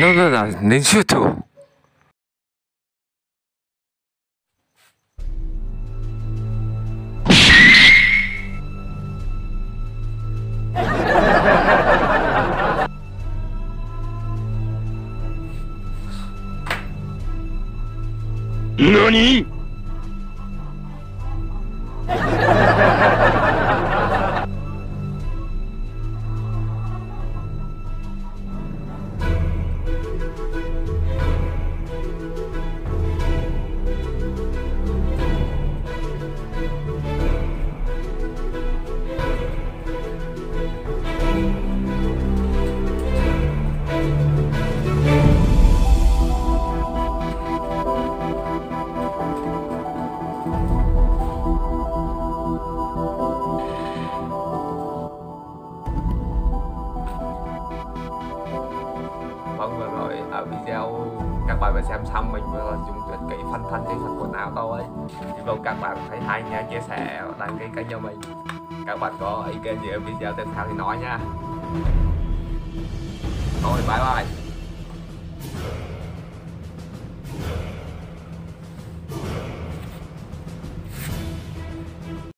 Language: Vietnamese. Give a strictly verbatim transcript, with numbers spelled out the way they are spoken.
nó là đến siêu thủ. NANI?! Vâng, vừa rồi ở video các bạn vừa xem xong mình vừa dùng tuyệt kỹ phân thân trên phần quần áo tôi ấy. Thì mong các bạn thấy hay nha, chia sẻ đăng ký kênh cho mình. Các bạn có ý kiến gì ở video tiếp theo thì nói nha. Thôi bye bye.